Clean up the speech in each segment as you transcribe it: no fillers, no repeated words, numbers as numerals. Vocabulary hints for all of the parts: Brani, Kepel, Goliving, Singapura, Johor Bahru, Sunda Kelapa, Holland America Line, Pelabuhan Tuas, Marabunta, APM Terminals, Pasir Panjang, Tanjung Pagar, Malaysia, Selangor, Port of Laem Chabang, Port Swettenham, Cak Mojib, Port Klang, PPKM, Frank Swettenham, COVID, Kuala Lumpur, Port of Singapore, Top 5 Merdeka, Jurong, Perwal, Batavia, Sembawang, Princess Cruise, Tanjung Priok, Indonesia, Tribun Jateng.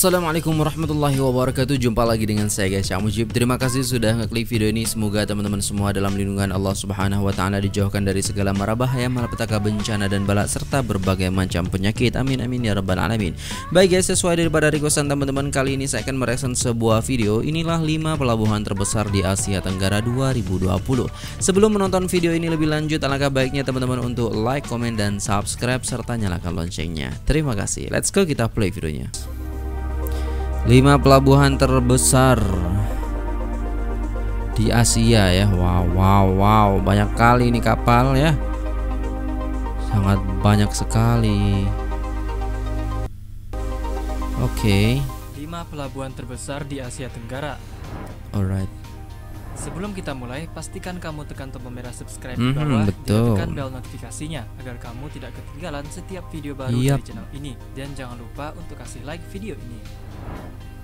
Assalamualaikum warahmatullahi wabarakatuh. Jumpa lagi dengan saya guys, Cak Mojib. Terima kasih sudah ngeklik video ini. Semoga teman-teman semua dalam lindungan Allah Subhanahu wa taala, dijauhkan dari segala mara bahaya, malapetaka, bencana dan bala serta berbagai macam penyakit. Amin amin ya rabbal alamin. Baik guys, sesuai daripada requestan teman-teman, kali ini saya akan mereaction sebuah video. Inilah 5 pelabuhan terbesar di Asia Tenggara 2020. Sebelum menonton video ini lebih lanjut, alangkah baiknya teman-teman untuk like, komen dan subscribe serta nyalakan loncengnya. Terima kasih. Let's go, kita play videonya. 5 pelabuhan terbesar di Asia ya. Wow wow wow, banyak kali ini kapal ya, sangat banyak sekali. Oke, 5 pelabuhan terbesar di Asia Tenggara. Alright, sebelum kita mulai, pastikan kamu tekan tombol merah subscribe di bawah, tekan bel notifikasinya agar kamu tidak ketinggalan setiap video baru dari channel ini, dan jangan lupa untuk kasih like video ini.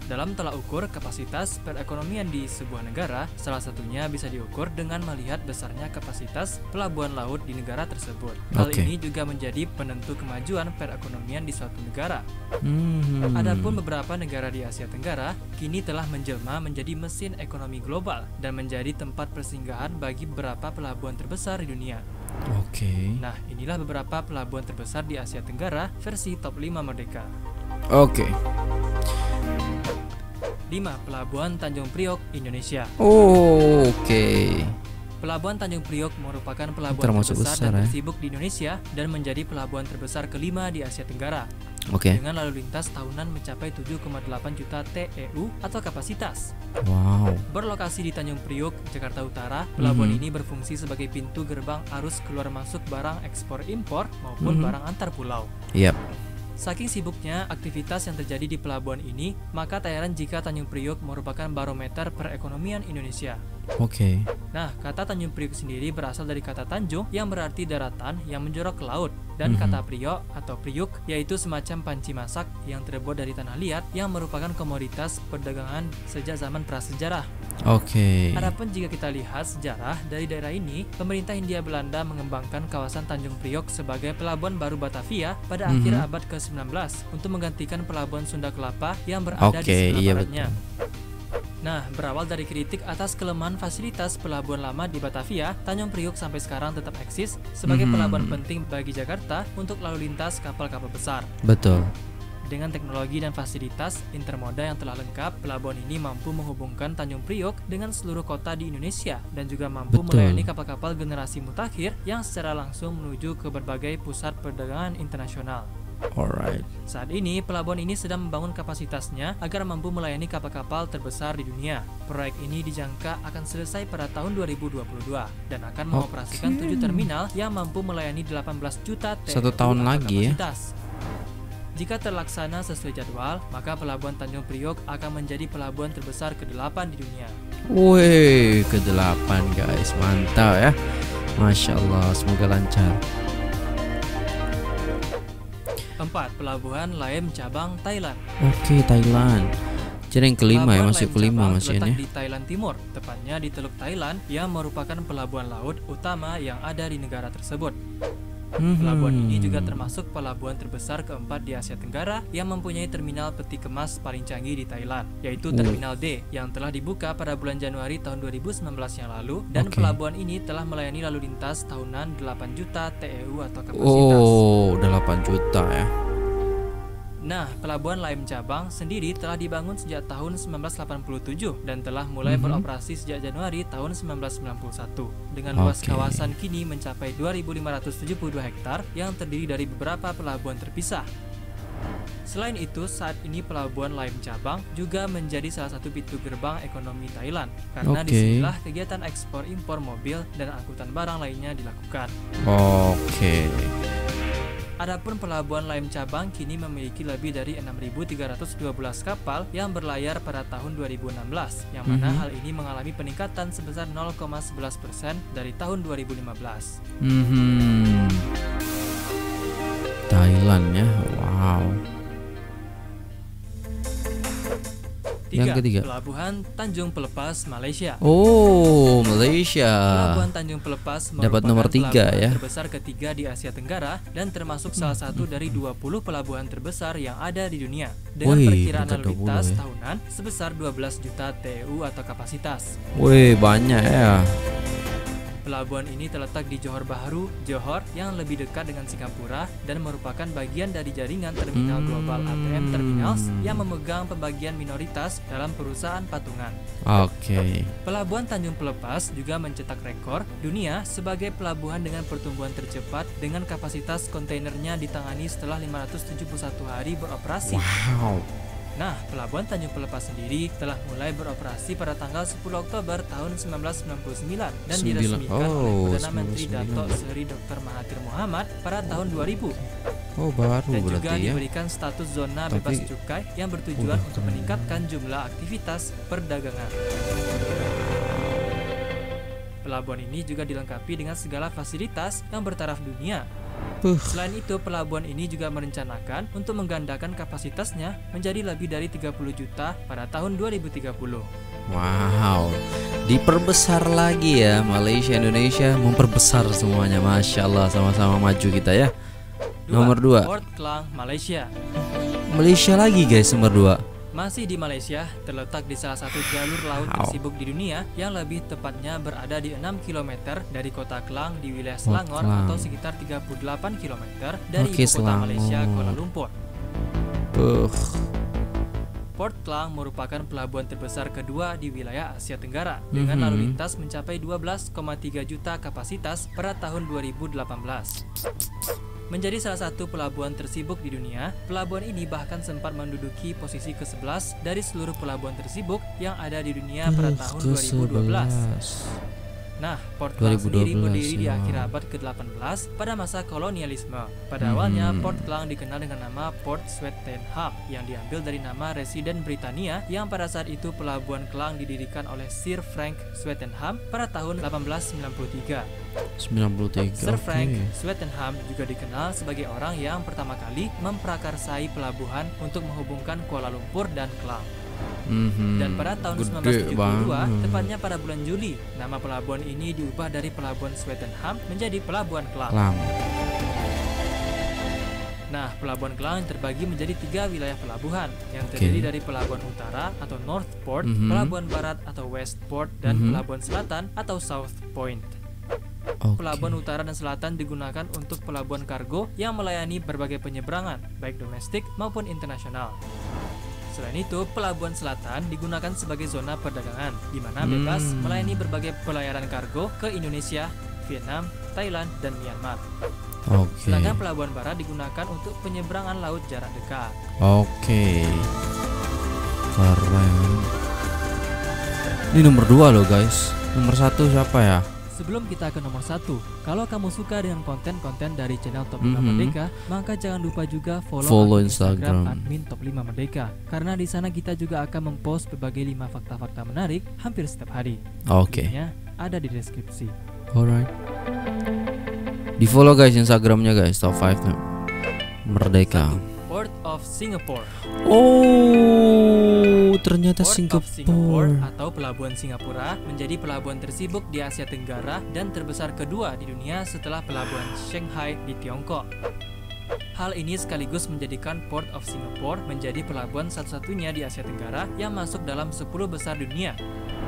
Dalam tolak ukur kapasitas perekonomian di sebuah negara, salah satunya bisa diukur dengan melihat besarnya kapasitas pelabuhan laut di negara tersebut. Hal ini juga menjadi penentu kemajuan perekonomian di suatu negara. Adapun beberapa negara di Asia Tenggara kini telah menjelma menjadi mesin ekonomi global dan menjadi tempat persinggahan bagi beberapa pelabuhan terbesar di dunia. Nah, inilah beberapa pelabuhan terbesar di Asia Tenggara versi top 5 merdeka. 5. Pelabuhan Tanjung Priok, Indonesia. Pelabuhan Tanjung Priok merupakan pelabuhan terbesar dan tersibuk di Indonesia dan menjadi pelabuhan terbesar kelima di Asia Tenggara. Dengan lalu lintas tahunan mencapai 7,8 juta TEU atau kapasitas. Berlokasi di Tanjung Priok, Jakarta Utara, pelabuhan ini berfungsi sebagai pintu gerbang arus keluar masuk barang ekspor impor maupun barang antar pulau. Saking sibuknya aktivitas yang terjadi di pelabuhan ini, maka tak heran jika Tanjung Priok merupakan barometer perekonomian Indonesia. Nah, kata Tanjung Priok sendiri berasal dari kata Tanjung yang berarti daratan yang menjorok ke laut, dan kata Priok atau Priuk yaitu semacam panci masak yang terbuat dari tanah liat yang merupakan komoditas perdagangan sejak zaman prasejarah. Adapun jika kita lihat sejarah dari daerah ini, pemerintah Hindia Belanda mengembangkan kawasan Tanjung Priok sebagai pelabuhan baru Batavia pada akhir abad ke-19 untuk menggantikan pelabuhan Sunda Kelapa yang berada di sebelah baratnya. Nah, berawal dari kritik atas kelemahan fasilitas pelabuhan lama di Batavia, Tanjung Priok sampai sekarang tetap eksis sebagai pelabuhan penting bagi Jakarta untuk lalu lintas kapal-kapal besar. Dengan teknologi dan fasilitas intermoda yang telah lengkap, pelabuhan ini mampu menghubungkan Tanjung Priok dengan seluruh kota di Indonesia dan juga mampu melayani kapal-kapal generasi mutakhir yang secara langsung menuju ke berbagai pusat perdagangan internasional. Saat ini pelabuhan ini sedang membangun kapasitasnya agar mampu melayani kapal-kapal terbesar di dunia. Proyek ini dijangka akan selesai pada tahun 2022 dan akan mengoperasikan 7 terminal yang mampu melayani 18 juta TEU. 1 tahun lagi kapasitas. Jika terlaksana sesuai jadwal, maka pelabuhan Tanjung Priok akan menjadi pelabuhan terbesar ke-8 di dunia. Wih, ke-8 guys, mantap ya. Masya Allah, semoga lancar. 4. Pelabuhan Laem Chabang, Thailand. Thailand. Jadi yang kelima ya, masuk kelima masih ini. Di Thailand Timur, tepatnya di Teluk Thailand, yang merupakan pelabuhan laut utama yang ada di negara tersebut. Pelabuhan ini juga termasuk pelabuhan terbesar keempat di Asia Tenggara yang mempunyai terminal peti kemas paling canggih di Thailand, yaitu Terminal D yang telah dibuka pada bulan Januari tahun 2019 yang lalu, dan pelabuhan ini telah melayani lalu lintas tahunan 8 juta TEU atau kapasitas. 8 juta ya. Nah, pelabuhan Laem Chabang sendiri telah dibangun sejak tahun 1987 dan telah mulai beroperasi sejak Januari tahun 1991 dengan luas kawasan kini mencapai 2.572 hektar yang terdiri dari beberapa pelabuhan terpisah. Selain itu, saat ini pelabuhan Laem Chabang juga menjadi salah satu pintu gerbang ekonomi Thailand karena disinilah kegiatan ekspor impor mobil dan angkutan barang lainnya dilakukan. Adapun pelabuhan Laem Chabang kini memiliki lebih dari 6.312 kapal yang berlayar pada tahun 2016, yang mana hal ini mengalami peningkatan sebesar 0,11% dari tahun 2015. Thailand ya, wow. 3. Yang ketiga, Pelabuhan Tanjung Pelepas, Malaysia. Oh, Malaysia. Pelabuhan Tanjung Pelepas dapat nomor 3 ya. Terbesar ketiga di Asia Tenggara dan termasuk salah satu dari 20 pelabuhan terbesar yang ada di dunia. Dengan perkiraan lalu lintas tahunan sebesar 12 juta TEU atau kapasitas. Wih, banyak ya. Pelabuhan ini terletak di Johor Bahru, Johor, yang lebih dekat dengan Singapura dan merupakan bagian dari jaringan terminal global APM Terminals yang memegang pembagian minoritas dalam perusahaan patungan. Oke. Pelabuhan Tanjung Pelepas juga mencetak rekor dunia sebagai pelabuhan dengan pertumbuhan tercepat dengan kapasitas kontainernya ditangani setelah 571 hari beroperasi. Wow. Nah, Pelabuhan Tanjung Pelepas sendiri telah mulai beroperasi pada tanggal 10 Oktober tahun 1999 dan diresmikan oleh Perdana Menteri Datuk Seri Dr. Mahathir Mohamad pada tahun 2000. Oh, baru dan juga diberikan status zona bebas cukai yang bertujuan untuk meningkatkan jumlah aktivitas perdagangan. Pelabuhan ini juga dilengkapi dengan segala fasilitas yang bertaraf dunia. Selain itu, pelabuhan ini juga merencanakan untuk menggandakan kapasitasnya menjadi lebih dari 30 juta pada tahun 2030. Wow, diperbesar lagi ya Malaysia, Indonesia, memperbesar semuanya. Masya Allah, sama-sama maju kita ya. Nomor 2, Port Klang, Malaysia. Malaysia lagi guys, nomor 2. Masih di Malaysia, terletak di salah satu jalur laut tersibuk di dunia yang lebih tepatnya berada di 6 km dari kota Klang di wilayah Selangor atau sekitar 38 km dari ibu kota Malaysia, Kuala Lumpur. Port Klang merupakan pelabuhan terbesar kedua di wilayah Asia Tenggara dengan lalu lintas mencapai 12,3 juta kapasitas pada tahun 2018. Menjadi salah satu pelabuhan tersibuk di dunia, pelabuhan ini bahkan sempat menduduki posisi ke-11 dari seluruh pelabuhan tersibuk yang ada di dunia pada tahun 2012. Nah, Port Klang sendiri berdiri di akhir abad ke-18 pada masa kolonialisme. Pada awalnya, Port Klang dikenal dengan nama Port Swettenham yang diambil dari nama residen Britania yang pada saat itu pelabuhan Klang didirikan oleh Sir Frank Swettenham pada tahun 1893. Sir Frank Swettenham juga dikenal sebagai orang yang pertama kali memprakarsai pelabuhan untuk menghubungkan Kuala Lumpur dan Klang. Dan pada tahun 1972, tepatnya pada bulan Juli, nama pelabuhan ini diubah dari Pelabuhan Swettenham menjadi Pelabuhan Klang. Nah, Pelabuhan Klang terbagi menjadi 3 wilayah pelabuhan yang terdiri dari Pelabuhan Utara atau North Port, Pelabuhan Barat atau West Port, dan Pelabuhan Selatan atau South Point. Pelabuhan utara dan selatan digunakan untuk pelabuhan kargo yang melayani berbagai penyeberangan, baik domestik maupun internasional. Selain itu, Pelabuhan Selatan digunakan sebagai zona perdagangan, di mana bebas melayani berbagai pelayaran kargo ke Indonesia, Vietnam, Thailand, dan Myanmar. Sedangkan Pelabuhan Barat digunakan untuk penyeberangan laut jarak dekat. Keren. Ini nomor 2 loh guys. Nomor 1 siapa ya? Sebelum kita ke nomor 1, kalau kamu suka dengan konten-konten dari channel Top 5 Merdeka, maka jangan lupa juga follow Instagram admin Top 5 Merdeka, karena di sana kita juga akan mempost berbagai 5 fakta-fakta menarik hampir setiap hari. Linknya ada di deskripsi. Alright, di follow guys Instagramnya guys, Top 5 Merdeka. Port of Singapore. Oh, ternyata Singapura atau Pelabuhan Singapura menjadi pelabuhan tersibuk di Asia Tenggara dan terbesar kedua di dunia setelah Pelabuhan Shanghai di Tiongkok. Hal ini sekaligus menjadikan Port of Singapore menjadi pelabuhan satu-satunya di Asia Tenggara yang masuk dalam 10 besar dunia.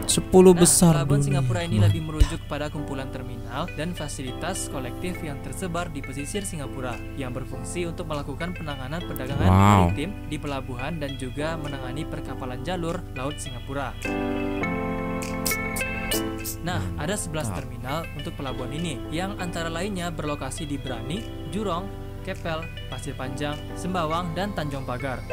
Pelabuhan Singapura ini lebih merujuk pada kumpulan terminal dan fasilitas kolektif yang tersebar di pesisir Singapura yang berfungsi untuk melakukan penanganan perdagangan maritim di pelabuhan dan juga menangani perkapalan jalur laut Singapura. Nah, ada 11 terminal untuk pelabuhan ini yang antara lainnya berlokasi di Brani, Jurong, Kepel, Pasir Panjang, Sembawang, dan Tanjung Pagar.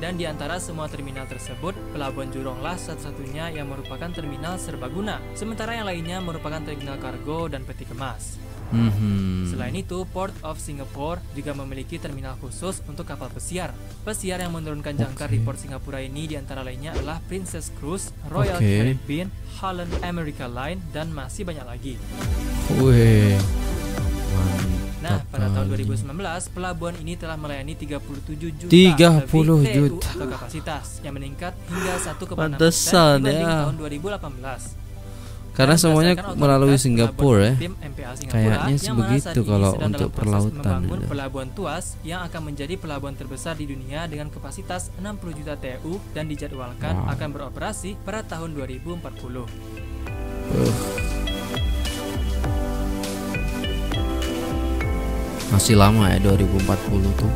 Dan di antara semua terminal tersebut, Pelabuhan Juronglah satu-satunya yang merupakan terminal serbaguna, sementara yang lainnya merupakan terminal kargo dan peti kemas. Selain itu, Port of Singapore juga memiliki terminal khusus untuk kapal pesiar. Pesiar yang menurunkan jangkar di Port Singapura ini diantara lainnya adalah Princess Cruise, Royal Caribbean, Holland America Line, dan masih banyak lagi. Nah, pada tahun tahun 2019, pelabuhan ini telah melayani 37 juta atau kapasitas yang meningkat hingga 1,6% dibanding tahun 2018. Karena semuanya melalui Singapura ya. Kayaknya sebegitu kalau untuk perlautan. Pelabuhan Tuas yang akan menjadi pelabuhan terbesar di dunia dengan kapasitas 60 juta TEU dan dijadwalkan akan beroperasi pada tahun 2040. Masih lama ya 2040 tuh.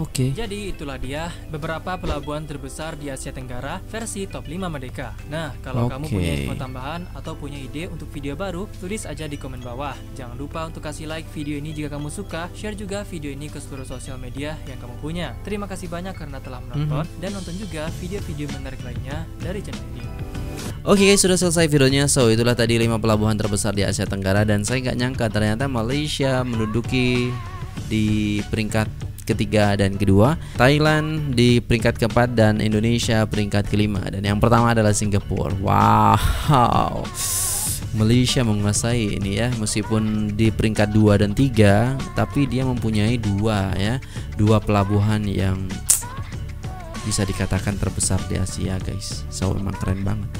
Oke. Jadi itulah dia beberapa pelabuhan terbesar di Asia Tenggara versi top 5 Merdeka. Nah, kalau kamu punya info tambahan atau punya ide untuk video baru, tulis aja di komen bawah. Jangan lupa untuk kasih like video ini jika kamu suka, share juga video ini ke seluruh sosial media yang kamu punya. Terima kasih banyak karena telah menonton dan nonton juga video-video menarik lainnya dari channel ini. Oke guys, sudah selesai videonya. So itulah tadi 5 pelabuhan terbesar di Asia Tenggara, dan saya nggak nyangka ternyata Malaysia menduduki di peringkat ketiga dan kedua, Thailand di peringkat keempat, dan Indonesia peringkat kelima, dan yang pertama adalah Singapura. Wow, Malaysia menguasai ini ya, meskipun di peringkat 2 dan 3, tapi dia mempunyai dua pelabuhan yang bisa dikatakan terbesar di Asia guys. So memang keren banget.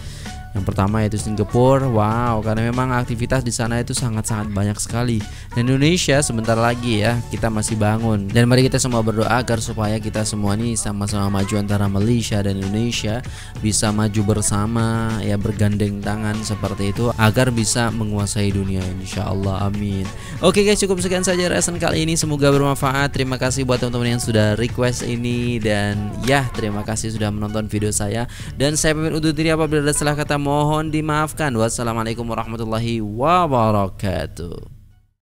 Yang pertama yaitu Singapura, wow, karena memang aktivitas di sana itu sangat-sangat banyak sekali. Dan Indonesia sebentar lagi ya, kita masih bangun. Dan mari kita semua berdoa agar supaya kita semua nih sama-sama maju antara Malaysia dan Indonesia, bisa maju bersama ya, bergandeng tangan seperti itu agar bisa menguasai dunia, insya Allah, amin. Oke guys, cukup sekian saja reaction kali ini, semoga bermanfaat. Terima kasih buat teman-teman yang sudah request ini, dan ya terima kasih sudah menonton video saya. Dan saya pamit undur diri, apabila ada salah kata mohon dimaafkan. Wassalamualaikum warahmatullahi wabarakatuh.